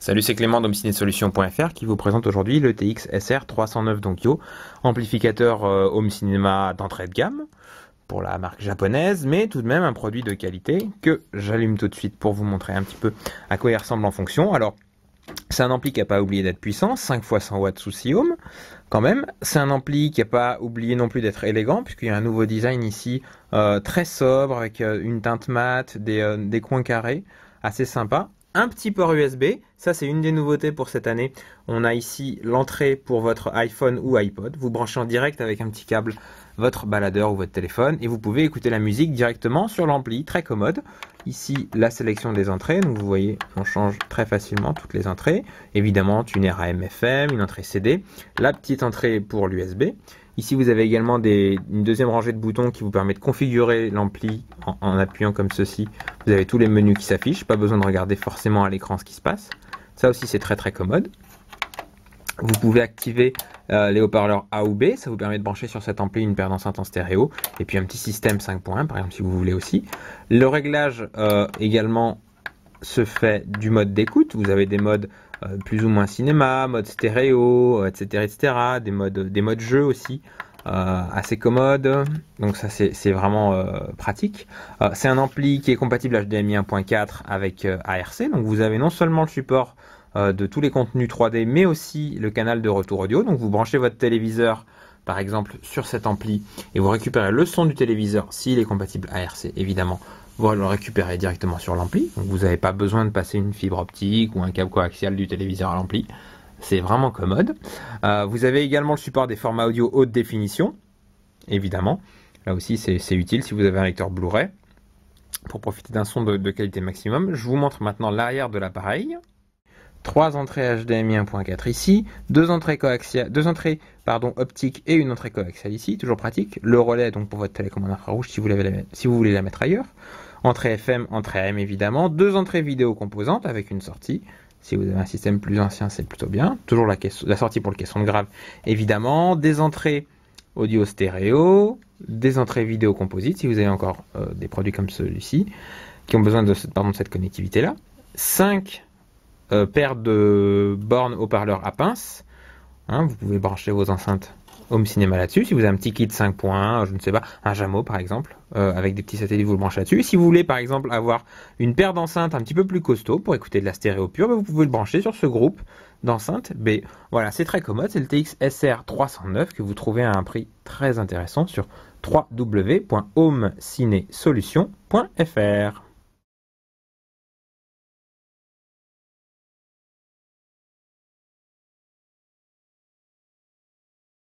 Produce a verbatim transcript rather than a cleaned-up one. Salut, c'est Clément d'HomeCinéSolution.fr qui vous présente aujourd'hui le T X S R trois cent neuf d'Onkyo, amplificateur euh, home cinéma d'entrée de gamme pour la marque japonaise, mais tout de même un produit de qualité que j'allume tout de suite pour vous montrer un petit peu à quoi il ressemble en fonction. Alors, c'est un ampli qui n'a pas oublié d'être puissant, cinq fois cent watts sous six ohms quand même. C'est un ampli qui n'a pas oublié non plus d'être élégant, puisqu'il y a un nouveau design ici euh, très sobre, avec euh, une teinte mate, des, euh, des coins carrés, assez sympa. Un petit port U S B, ça c'est une des nouveautés pour cette année. On a ici l'entrée pour votre iPhone ou iPod. Vous branchez en direct avec un petit câble votre baladeur ou votre téléphone et vous pouvez écouter la musique directement sur l'ampli, très commode. Ici la sélection des entrées, donc vous voyez on change très facilement toutes les entrées. Évidemment tuner A M F M, une entrée C D, la petite entrée pour l'U S B. Ici vous avez également des, une deuxième rangée de boutons qui vous permet de configurer l'ampli en, en appuyant comme ceci. Vous avez tous les menus qui s'affichent, pas besoin de regarder forcément à l'écran ce qui se passe. Ça aussi c'est très très commode. Vous pouvez activer euh, les haut-parleurs A ou B, ça vous permet de brancher sur cet ampli une paire d'enceintes en stéréo. Et puis un petit système cinq point un par exemple si vous voulez aussi. Le réglage euh, également se fait du mode d'écoute. Vous avez des modes Euh, plus ou moins cinéma, mode stéréo, euh, et cetera, et cetera. Des modes, des modes jeux aussi, euh, assez commodes. Donc ça c'est vraiment euh, pratique. Euh, c'est un ampli qui est compatible H D M I un point quatre avec euh, A R C. Donc vous avez non seulement le support euh, de tous les contenus trois D, mais aussi le canal de retour audio. Donc vous branchez votre téléviseur par exemple sur cet ampli et vous récupérez le son du téléviseur s'il est compatible A R C évidemment. Vous le récupérez directement sur l'ampli, donc vous n'avez pas besoin de passer une fibre optique ou un câble coaxial du téléviseur à l'ampli, c'est vraiment commode. Euh, vous avez également le support des formats audio haute définition, évidemment, là aussi c'est utile si vous avez un lecteur Blu-ray, pour profiter d'un son de, de qualité maximum. Je vous montre maintenant l'arrière de l'appareil. Trois entrées H D M I un point quatre ici, deux entrées coaxiales, deux entrées pardon, optiques et une entrée coaxiale ici, toujours pratique. Le relais donc pour votre télécommande infrarouge si vous, la, si vous voulez la mettre ailleurs. Entrée F M, entrée A M évidemment, deux entrées vidéo composantes avec une sortie. Si vous avez un système plus ancien, c'est plutôt bien. Toujours la, caisse, la sortie pour le caisson de grave évidemment, des entrées audio stéréo, des entrées vidéo composites si vous avez encore euh, des produits comme celui-ci qui ont besoin de, pardon, de cette connectivité là. cinq Euh, paire de bornes haut-parleurs à pince, hein, vous pouvez brancher vos enceintes home cinéma là-dessus. Si vous avez un petit kit cinq point un, je ne sais pas, un JAMO par exemple, euh, avec des petits satellites, vous le branchez là-dessus. Si vous voulez par exemple avoir une paire d'enceintes un petit peu plus costaud pour écouter de la stéréo pure, bah, vous pouvez le brancher sur ce groupe d'enceintes B. Voilà, c'est très commode, c'est le T X S R trois cent neuf que vous trouvez à un prix très intéressant sur w w w point home ciné solution point f r.